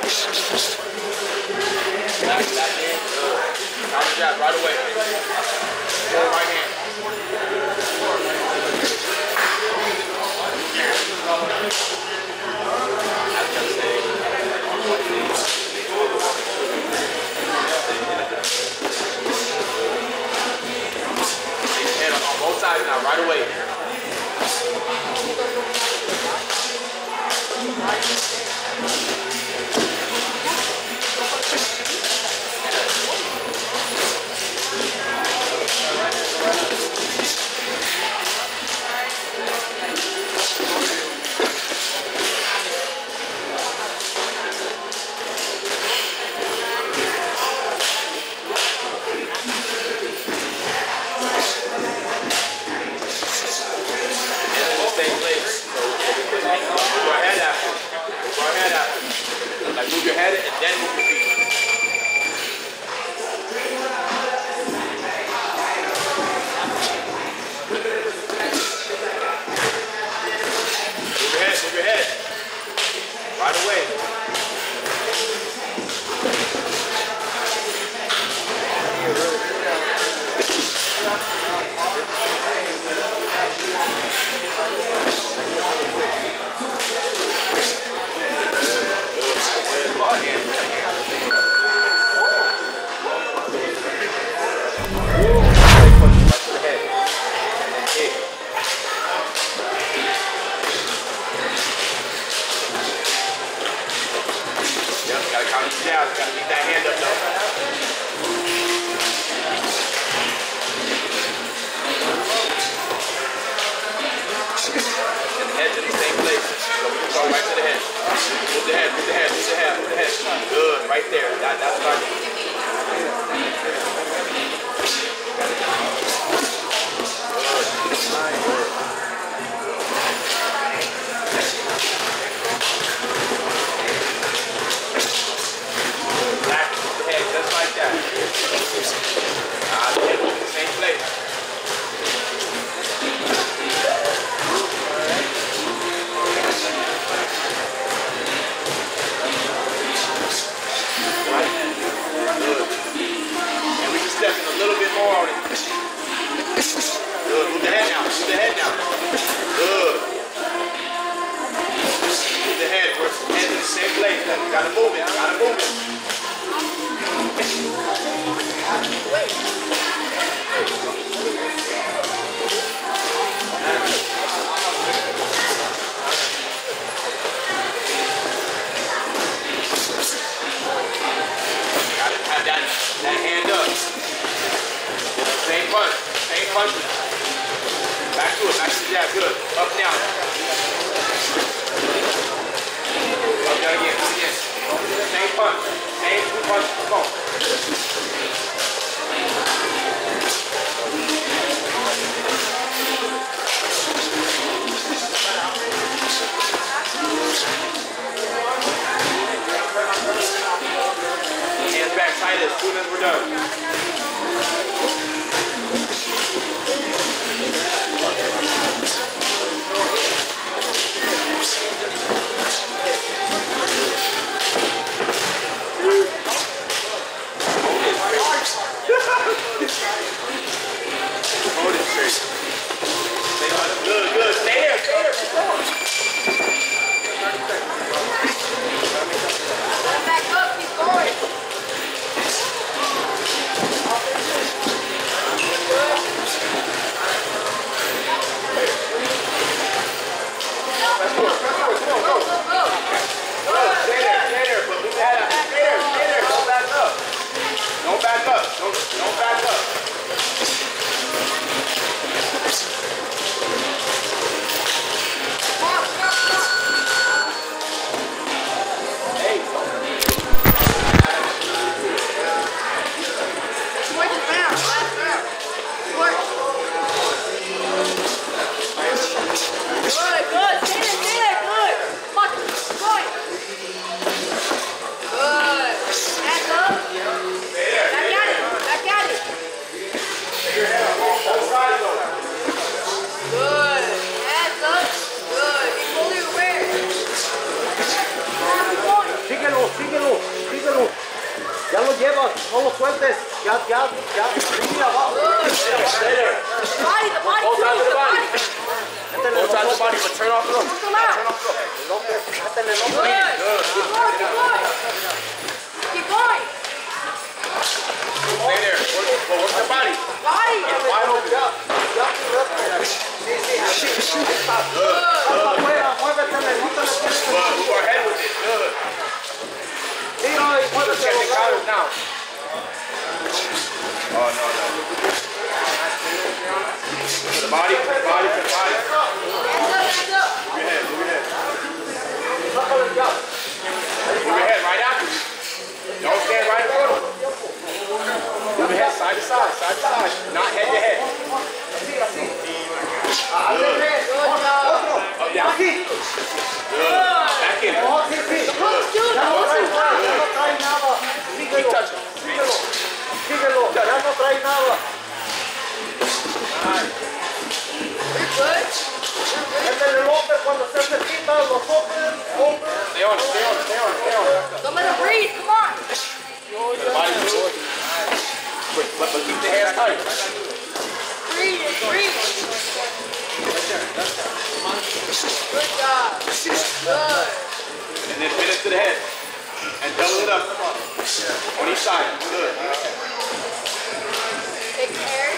Back in. Counter jab right away. Go right hand. Hand on both sides now, right away. Move your head and then move your feet. Move your head right away. Gotta keep that hand up though. And the head's in the same place. So we can go right to the head. Move the head, move the head, move the head, move the head. Good, right there. That's what I need. Back up, keep going. Písalo. Ya lo llevas, no lo sueltes. Ya. Mira, abajo. The body. All sides of the body. All sides of the body, but turn off the rope. Good. Keep going. Stay there. Work the body. Get wide open. Good. Move our head with it. Good. Check the counters now. Oh, no. To the body. Move your head right after you. Don't stand right in front of you. Move your head side to side. Not head to head. Good. Up down. Good. Back in. Good. Síguelo, ya no trae nada. Métele el hombre cuando se necesita, los hombres. Stay on. Don't let him breathe, come on. Quick, but keep the hands tight. Breathe. Good job. And then pin it to the head. And double it up on each side. Good. Take the air.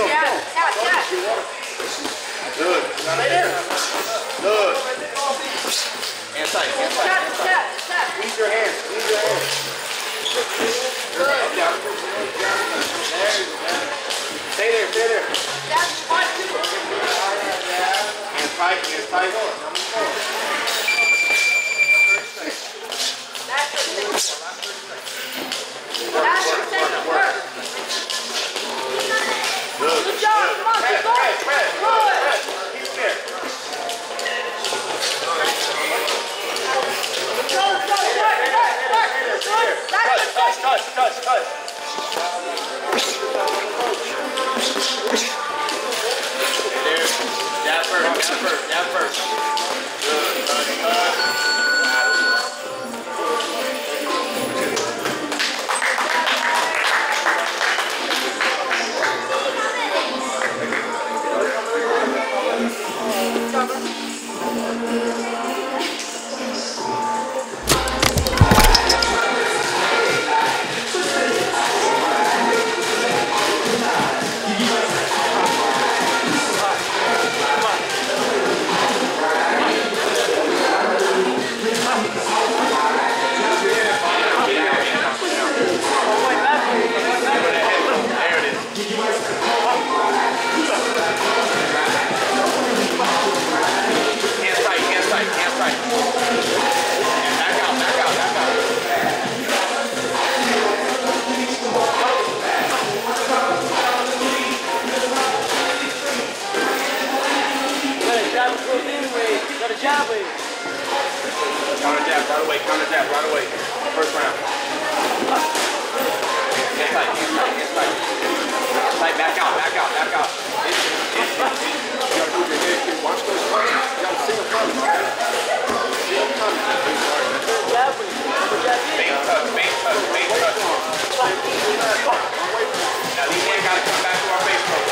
Yeah. Good. Right there. Good. Hands tight. Squeeze your hands. Good. Up, down. Stay there. That's one, two. Hands tight. Touch. There. Dab first. Good. Counter jab right away. First round. Get tight. Back out. You gotta move your head, kid. Watch those punches. You gotta see the punches. Main touch. Now these hands gotta come back to our face program.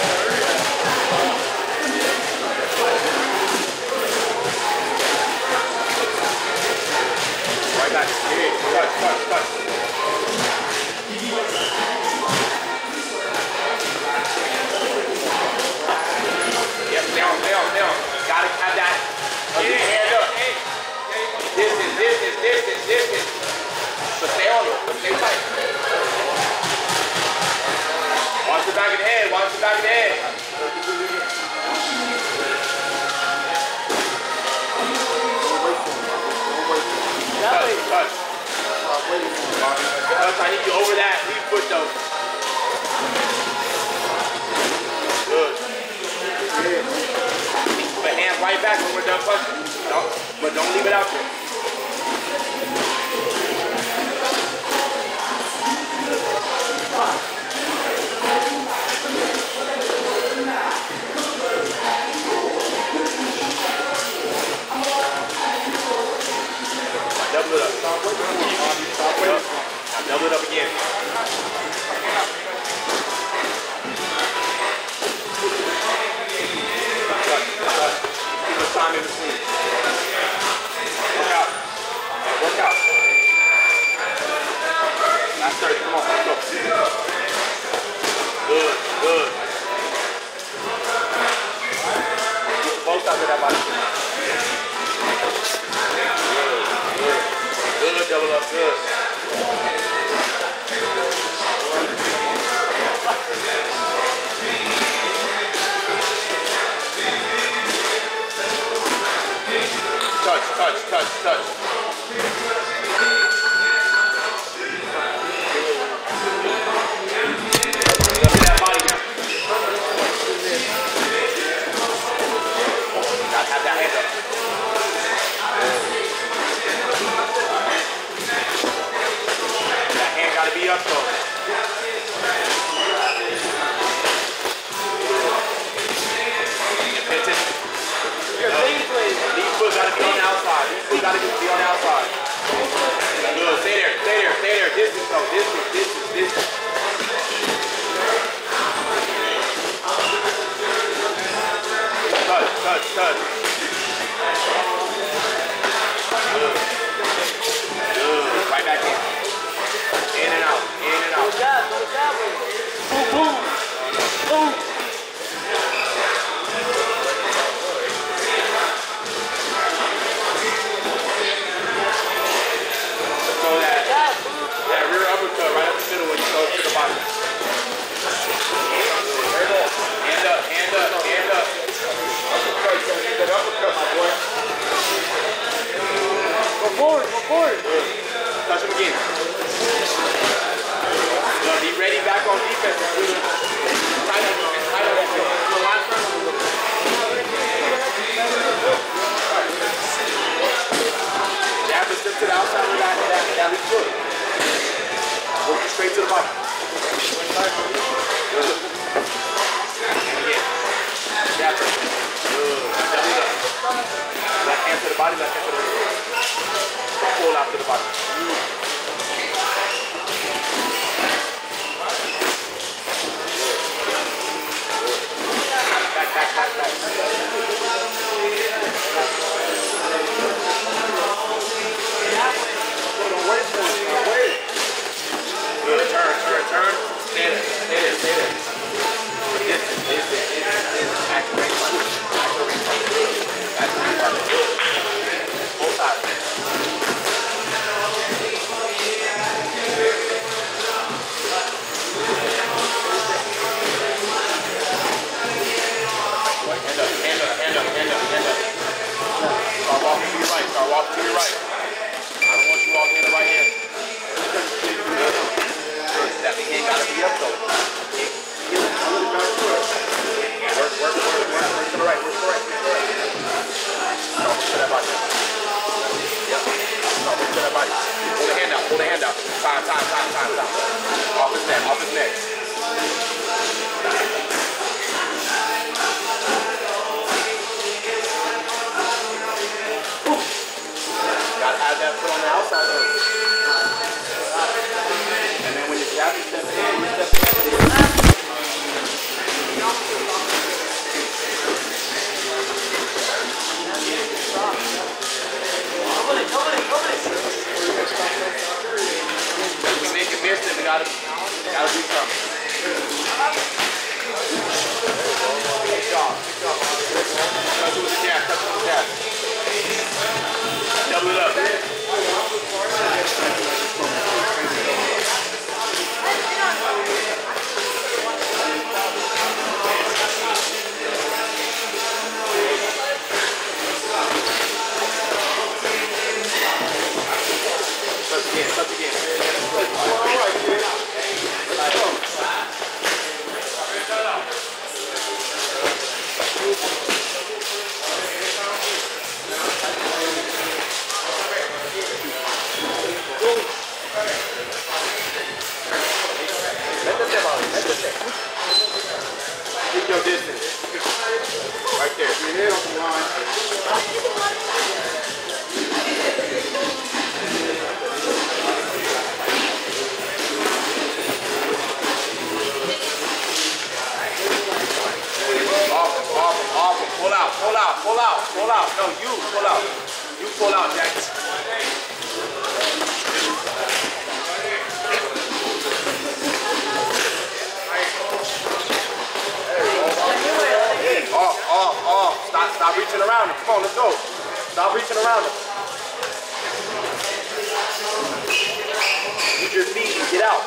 Touch. Yes, down. Gotta have that. Hand up. Distance. But stay on it. Stay tight. Watch the back of the head. Touch. I hit you over that. Leave foot though. Good. Put the hand right back when we're done punching. But don't leave it out there. Double it up. it up again. Give us time in between. Work out. Work out. That's 30. Come on. Let's go. Good. Good. Get the most out of that body. Good. Good. Good. Double up. Good. Touch, touch, touch. That body now. Gotta have that hand up. That hand gotta be up though. pull out, Jackie. Stop reaching around it. Come on, let's go. Stop reaching around it. Use your feet and get out.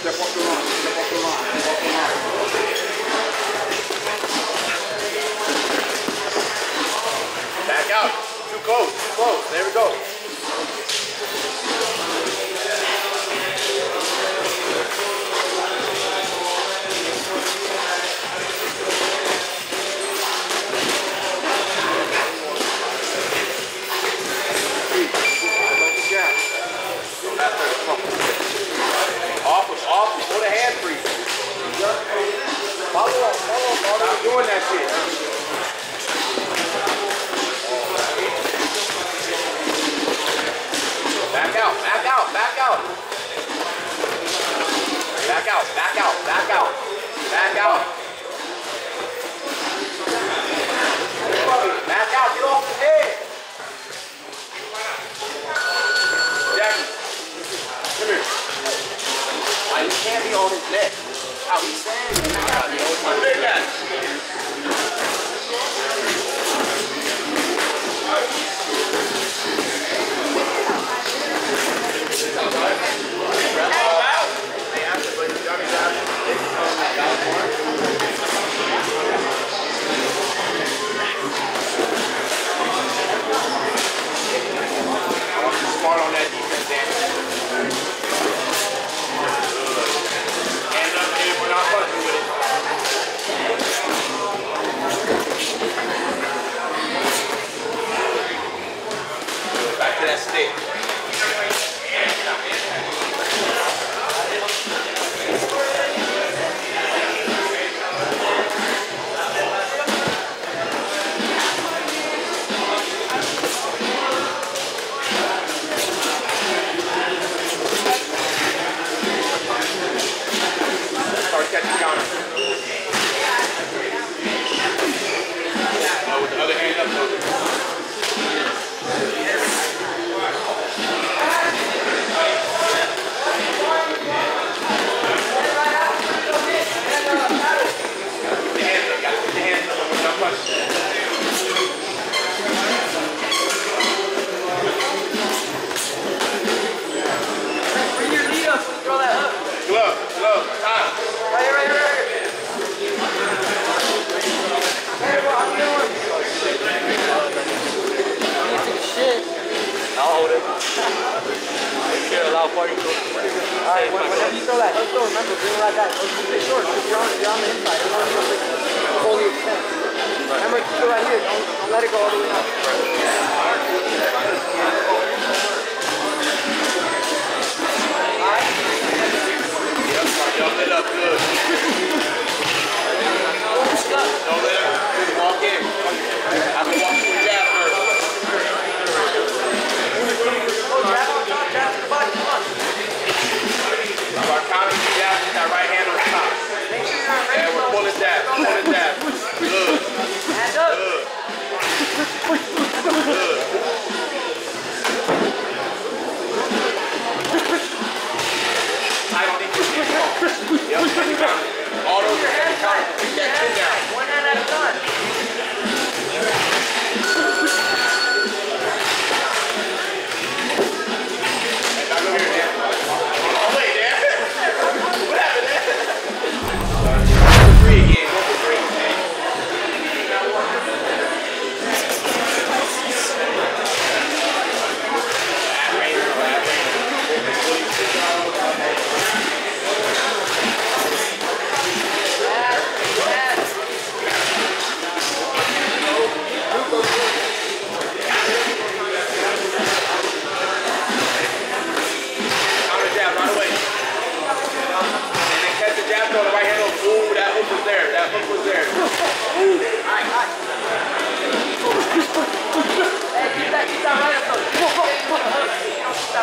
Step off the line. Step off the line. Step off the line. Close, close, there we go. Off, go to hand free. Follow up, stop doing that shit. Back out, get off the head. Jackie, come here. Why you can't be on his neck? How he's standing. Come here, Alright, whenever you throw that, don't throw, remember, bring it right back. Stay short, because you're on the inside. Don't want to the whole extent. Remember, keep it right here. Don't let it go all the way up. Y'all lit up good. Don't let it walk in. I can walk through the jab first. Hey, get that, get that right up. Come on. Let's go.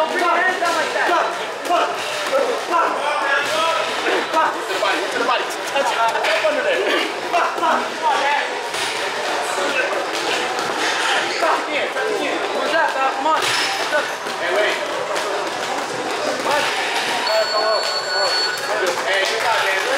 Don't bring your hands down like that. To the body, to the body. Touch it. Up under there. Come on, Dad. Try it again. Where's that, pal? Come on. Hey, wait. What? Go up. Hey, good job, man.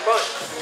Front.